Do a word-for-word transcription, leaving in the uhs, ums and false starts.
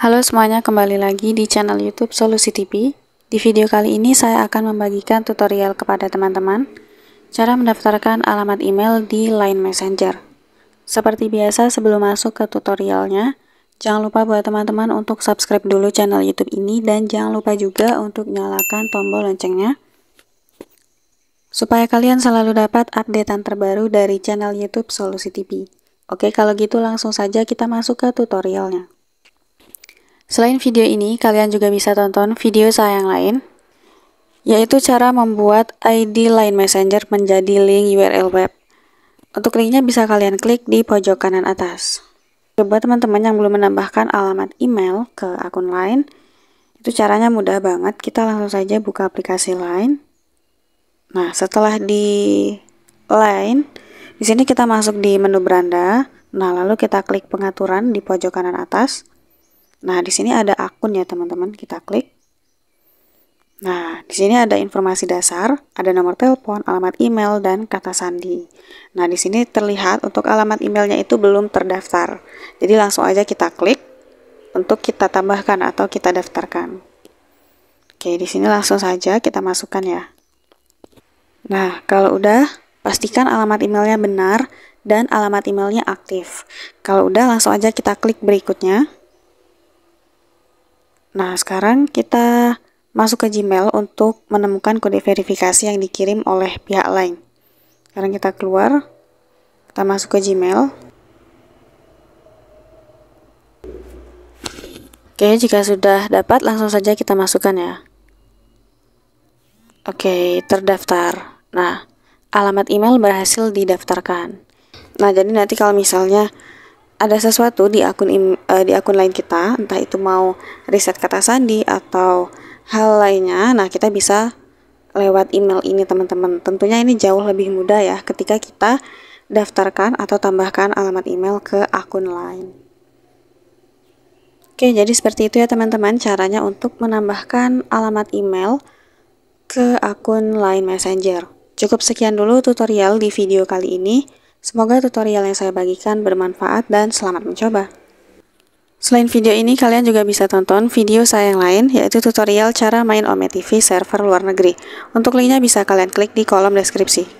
Halo semuanya, kembali lagi di channel YouTube Solusi T V. Di video kali ini saya akan membagikan tutorial kepada teman-teman cara mendaftarkan alamat email di Line Messenger. Seperti biasa, sebelum masuk ke tutorialnya, jangan lupa buat teman-teman untuk subscribe dulu channel YouTube ini dan jangan lupa juga untuk nyalakan tombol loncengnya supaya kalian selalu dapat updatean terbaru dari channel YouTube Solusi T V. Oke, kalau gitu langsung saja kita masuk ke tutorialnya. Selain video ini, kalian juga bisa tonton video saya yang lain, yaitu cara membuat I D Line Messenger menjadi link U R L web. Untuk linknya bisa kalian klik di pojok kanan atas. Buat teman-teman yang belum menambahkan alamat email ke akun Line, itu caranya mudah banget. Kita langsung saja buka aplikasi Line. Nah, setelah di Line, di sini kita masuk di menu beranda. Nah, lalu kita klik pengaturan di pojok kanan atas. Nah, di sini ada akun ya teman-teman, kita klik. Nah, di sini ada informasi dasar, ada nomor telepon, alamat email, dan kata sandi. Nah, di sini terlihat untuk alamat emailnya itu belum terdaftar. Jadi langsung aja kita klik untuk kita tambahkan atau kita daftarkan. Oke, di sini langsung saja kita masukkan ya. Nah, kalau udah, pastikan alamat emailnya benar dan alamat emailnya aktif. Kalau udah, langsung aja kita klik berikutnya. Nah, sekarang kita masuk ke Gmail untuk menemukan kode verifikasi yang dikirim oleh pihak Line. Sekarang kita keluar, kita masuk ke Gmail. Oke, jika sudah dapat, langsung saja kita masukkan ya. Oke, terdaftar. Nah, alamat email berhasil didaftarkan. Nah, jadi nanti kalau misalnya ada sesuatu di akun im, uh, di akun Line kita, entah itu mau riset kata sandi atau hal lainnya, nah kita bisa lewat email ini teman-teman. Tentunya ini jauh lebih mudah ya ketika kita daftarkan atau tambahkan alamat email ke akun Line. Oke, jadi seperti itu ya teman-teman caranya untuk menambahkan alamat email ke akun Line Messenger. Cukup sekian dulu tutorial di video kali ini. Semoga tutorial yang saya bagikan bermanfaat dan selamat mencoba. Selain video ini, kalian juga bisa tonton video saya yang lain, yaitu tutorial cara main Ome T V server luar negeri. Untuk linknya bisa kalian klik di kolom deskripsi.